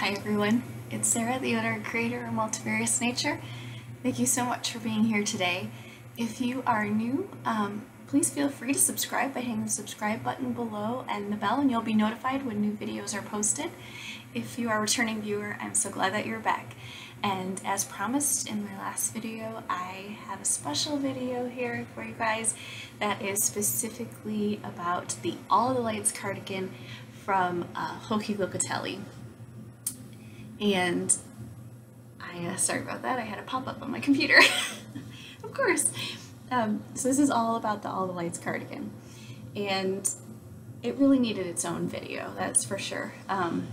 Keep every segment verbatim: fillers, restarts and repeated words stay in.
Hi everyone, it's Sarah, the owner and creator of Multifarious Nature. Thank you so much for being here today. If you are new, um, please feel free to subscribe by hitting the subscribe button below and the bell, and you'll be notified when new videos are posted. If you are a returning viewer, I'm so glad that you're back. And as promised in my last video, I have a special video here for you guys that is specifically about the All of the Lights cardigan from uh, Joji Locatelli. And I, uh, sorry about that, I had a pop-up on my computer, of course. Um, so this is all about the All the Lights cardigan, and it really needed its own video, that's for sure. Um,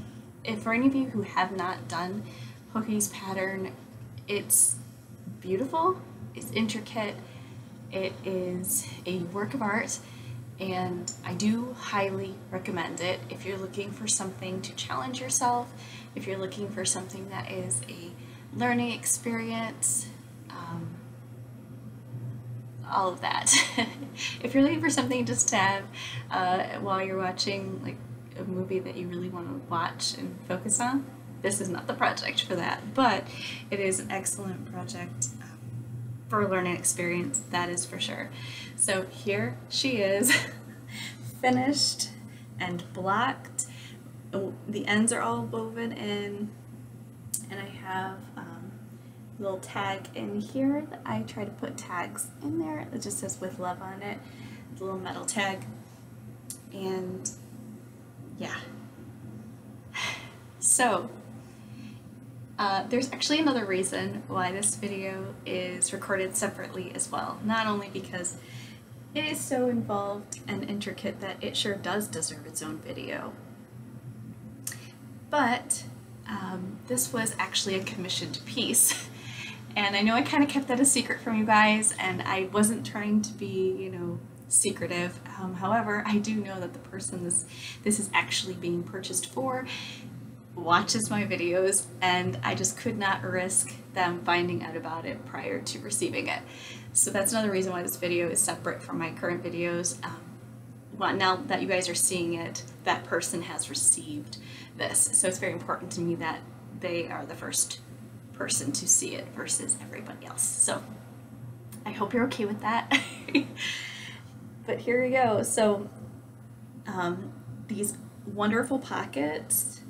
if for any of you who have not done Joji's pattern, it's beautiful, it's intricate, it is a work of art, and I do highly recommend it if you're looking for something to challenge yourself, if you're looking for something that is a learning experience, um, all of that. If you're looking for something just to have uh, while you're watching like a movie that you really want to watch and focus on, this is not the project for that, but it is an excellent project um, for a learning experience, that is for sure. So here she is, finished and blocked. The ends are all woven in, and I have um, a little tag in here that I try to put tags in there. It just says with love on it, the little metal tag, and yeah. So uh, there's actually another reason why this video is recorded separately as well, not only because it is so involved and intricate that it sure does deserve its own video, but um, this was actually a commissioned piece, and I know I kind of kept that a secret from you guys, and I wasn't trying to be, you know, secretive. Um, however, I do know that the person this this is actually being purchased for watches my videos, and I just could not risk them finding out about it prior to receiving it. So that's another reason why this video is separate from my current videos. Um, Well, now that you guys are seeing it, that person has received this. So it's very important to me that they are the first person to see it versus everybody else. So I hope you're okay with that. But here we go. So um, these wonderful pockets,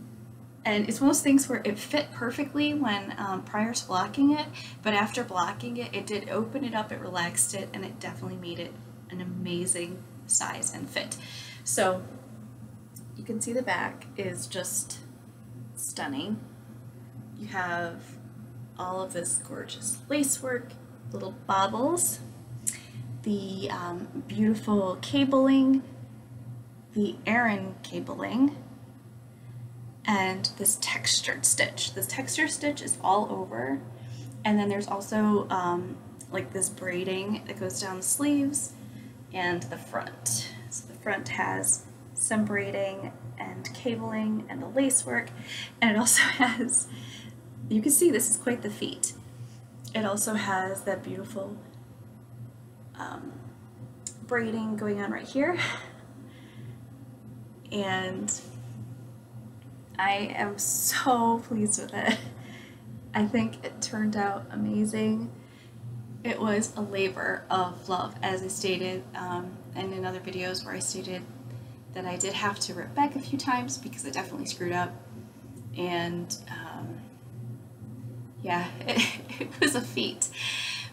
and it's one of those things where it fit perfectly when um, prior to blocking it, but after blocking it, it did open it up, it relaxed it, and it definitely made it an amazing size and fit. So you can see the back is just stunning. You have all of this gorgeous lacework, little bobbles, the um, beautiful cabling, the Aran cabling, and this textured stitch. This textured stitch is all over, and then there's also um, like this braiding that goes down the sleeves and the front. So the front has some braiding and cabling and the lacework, and it also has, you can see this is quite the feat. It also has that beautiful um, braiding going on right here, and I am so pleased with it. I think it turned out amazing. It was a labor of love, as I stated, um, and in other videos where I stated that I did have to rip back a few times because I definitely screwed up, and um, yeah, it, it was a feat.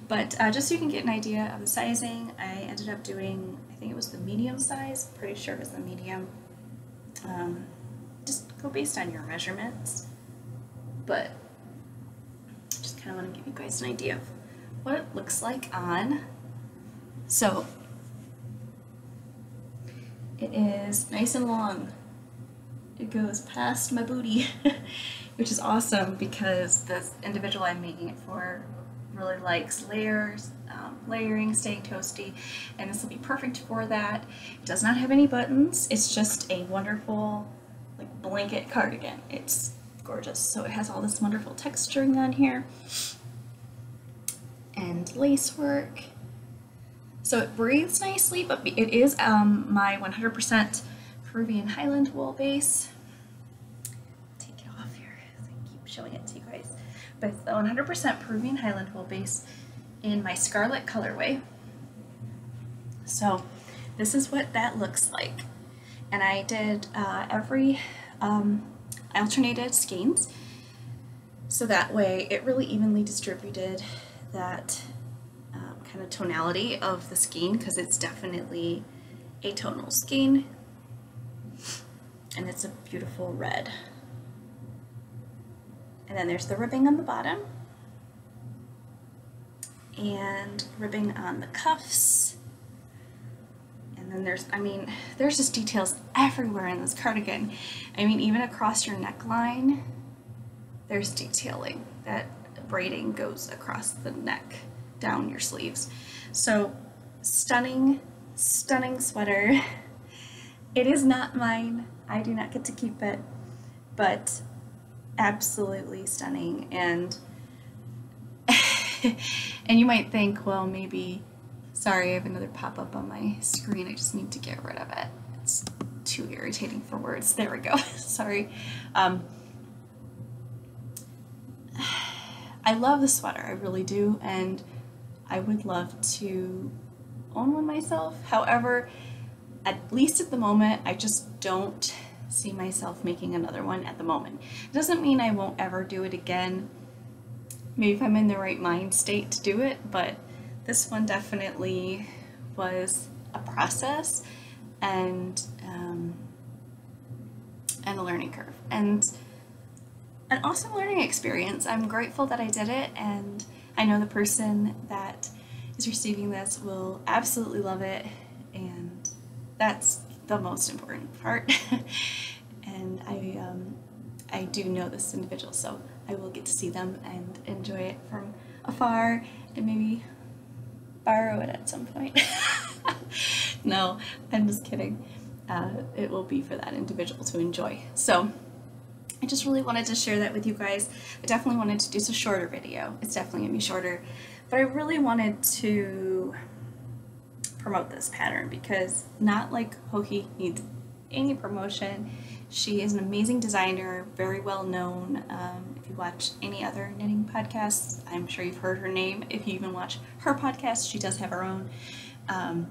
But uh, just so you can get an idea of the sizing, I ended up doing, I think it was the medium size, pretty sure it was the medium. Um, just go based on your measurements, but just kind of want to give you guys an idea of what it looks like on. So it is nice and long. It goes past my booty, which is awesome because this individual I'm making it for really likes layers, um, layering, staying toasty, and this will be perfect for that. It does not have any buttons. It's just a wonderful like blanket cardigan. It's gorgeous. So it has all this wonderful texturing on here and lace work. So it breathes nicely, but it is um, my one hundred percent Peruvian Highland wool base. Take it off here. showing it to you guys. With the one hundred percent Peruvian Highland Wool base in my Scarlet colorway. So this is what that looks like. And I did uh, every um, alternated skeins, so that way it really evenly distributed that um, kind of tonality of the skein, because it's definitely a tonal skein. And it's a beautiful red. And then there's the ribbing on the bottom and ribbing on the cuffs. And then there's, I mean, there's just details everywhere in this cardigan. I mean, even across your neckline, there's detailing. That braiding goes across the neck, down your sleeves. So stunning, stunning sweater. It is not mine. I do not get to keep it, but absolutely stunning. And and you might think, well, maybe, sorry, I have another pop-up on my screen. I just need to get rid of it. It's too irritating for words. There we go. Sorry. Um, I love the sweater. I really do. And I would love to own one myself. However, at least at the moment, I just don't see myself making another one at the moment. It doesn't mean I won't ever do it again. Maybe if I'm in the right mind state to do it, but this one definitely was a process and um, and a learning curve and an awesome learning experience. I'm grateful that I did it, and I know the person that is receiving this will absolutely love it, and that's the most important part. And I, um, I do know this individual, so I will get to see them and enjoy it from afar and maybe borrow it at some point. No, I'm just kidding. Uh, it will be for that individual to enjoy. So I just really wanted to share that with you guys. I definitely wanted to do this a shorter video. It's definitely going to be shorter, but I really wanted to promote this pattern, because not like Hohi needs any promotion. She is an amazing designer, very well known. Um, if you watch any other knitting podcasts, I'm sure you've heard her name. If you even watch her podcast, she does have her own. Um,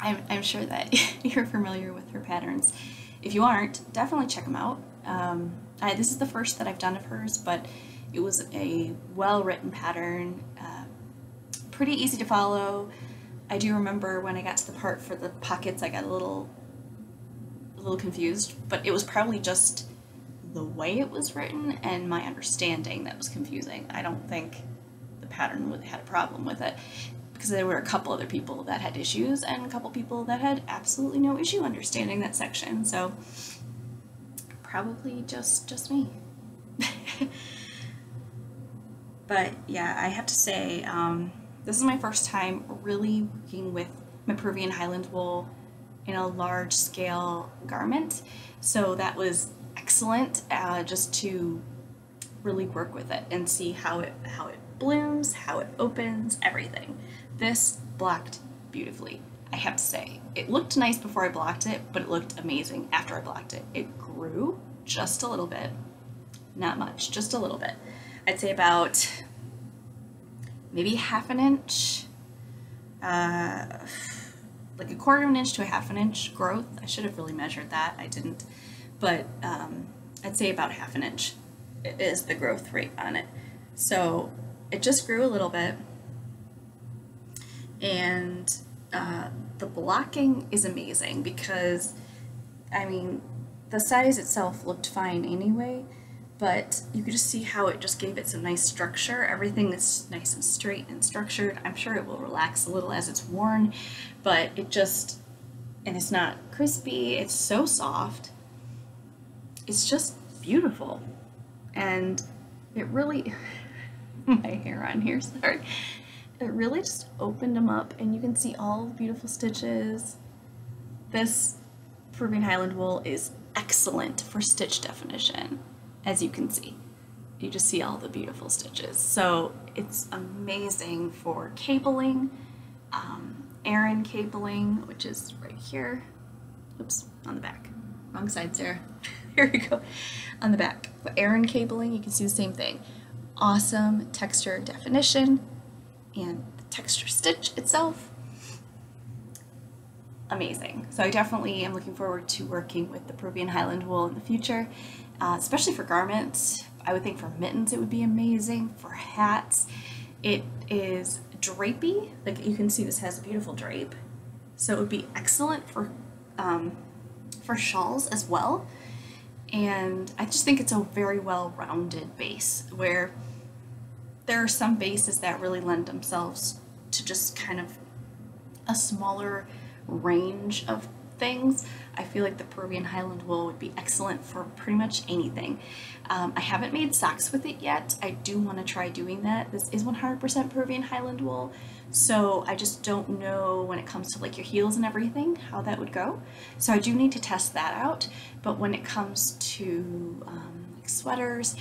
I'm, I'm sure that you're familiar with her patterns. If you aren't, definitely check them out. Um, I, this is the first that I've done of hers, but it was a well-written pattern, uh, pretty easy to follow. I do remember when I got to the part for the pockets, I got a little a little confused, but it was probably just the way it was written and my understanding that was confusing. I don't think the pattern had a problem with it, because there were a couple other people that had issues and a couple people that had absolutely no issue understanding that section, so probably just just me. But yeah, I have to say, um, this is my first time really working with my Peruvian Highland Wool in a large scale garment, so that was excellent, uh, just to really work with it and see how it how it blooms, how it opens, everything. This blocked beautifully, I have to say. It looked nice before I blocked it, but it looked amazing after I blocked it. It grew just a little bit, not much, just a little bit. I'd say about maybe half an inch, uh, like a quarter of an inch to a half an inch growth. I should have really measured that, I didn't, but um, I'd say about half an inch is the growth rate on it. So it just grew a little bit, and uh, the blocking is amazing, because I mean the size itself looked fine anyway, but you could just see how it just gave it some nice structure. Everything is nice and straight and structured. I'm sure it will relax a little as it's worn, but it just, and it's not crispy, it's so soft. It's just beautiful. And it really, my hair on here, sorry. It really just opened them up, and you can see all the beautiful stitches. This Peruvian Highland Wool is excellent for stitch definition. As you can see, you just see all the beautiful stitches. So it's amazing for cabling, um, Aran cabling, which is right here. Oops, on the back. Wrong side, Sarah. Here we go. On the back, but Aran cabling, you can see the same thing. Awesome texture definition and the texture stitch itself. Amazing. So I definitely am looking forward to working with the Peruvian Highland wool in the future, uh, especially for garments. I would think for mittens it would be amazing, for hats. It is drapey, like you can see this has a beautiful drape. So it would be excellent for, um, for shawls as well. And I just think it's a very well-rounded base, where there are some bases that really lend themselves to just kind of a smaller range of things. I feel like the Peruvian Highland wool would be excellent for pretty much anything. Um, I haven't made socks with it yet. I do want to try doing that. This is one hundred percent Peruvian Highland wool, so I just don't know when it comes to like your heels and everything, how that would go. So I do need to test that out, but when it comes to um, like sweaters,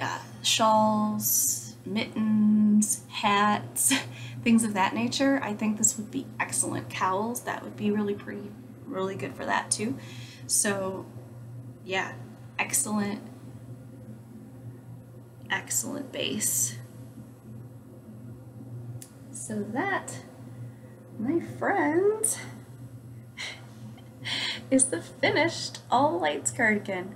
uh, shawls, mittens, hats, things of that nature, I think this would be excellent. Cowls, that would be really pretty, really good for that too. So yeah, excellent, excellent base. So that, my friends, is the finished All the Lights cardigan.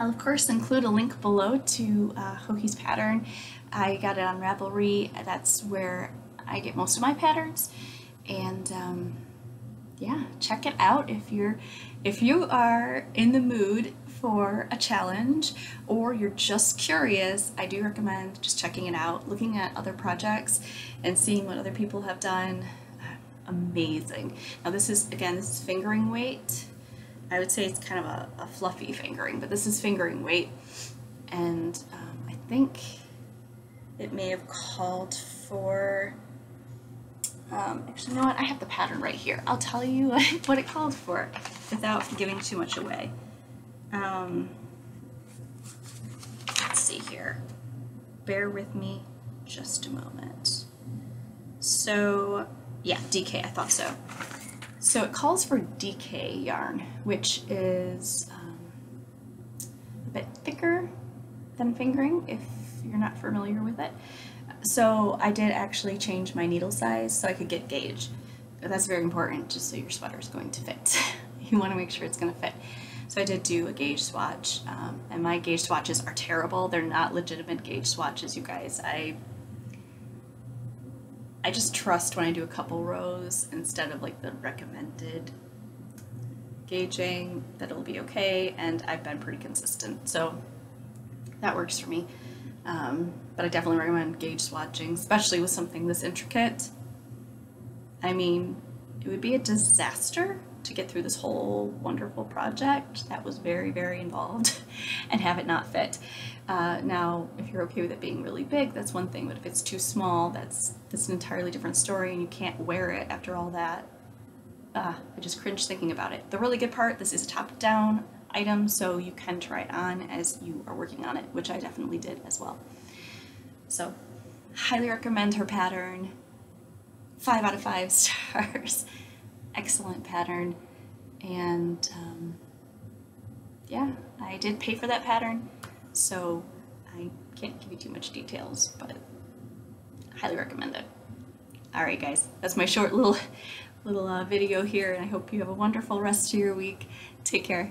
I'll of course include a link below to uh, Hoki's pattern. I got it on Ravelry. That's where I get most of my patterns, and um, yeah, check it out if you're if you are in the mood for a challenge, or you're just curious. I do recommend just checking it out, looking at other projects and seeing what other people have done. Amazing. Now this is, again, this is fingering weight. I would say it's kind of a, a fluffy fingering, but this is fingering weight, and um, I think it may have called for Um, actually, you know what? I have the pattern right here. I'll tell you what it called for without giving too much away. Um, let's see here. Bear with me just a moment. So, yeah, D K, I thought so. So it calls for D K yarn, which is um, a bit thicker than fingering, if you're not familiar with it. So I did actually change my needle size so I could get gauge. That's very important, just so your sweater is going to fit. You want to make sure it's going to fit. So I did do a gauge swatch, um, and my gauge swatches are terrible. They're not legitimate gauge swatches, you guys. I I just trust when I do a couple rows instead of like the recommended gauging that it'll be okay, and I've been pretty consistent, so that works for me. Um, but I definitely recommend gauge swatching, especially with something this intricate. I mean, it would be a disaster to get through this whole wonderful project that was very, very involved and have it not fit. Uh, now, if you're okay with it being really big, that's one thing, but if it's too small, that's, that's an entirely different story, and you can't wear it after all that. Uh, I just cringe thinking about it. The really good part, this is a top-down item, so you can try it on as you are working on it, which I definitely did as well. So highly recommend her pattern. Five out of five stars. Excellent pattern. And um, yeah, I did pay for that pattern, so I can't give you too much details, but highly recommend it. Alright guys, that's my short little little uh, video here, and I hope you have a wonderful rest of your week. Take care.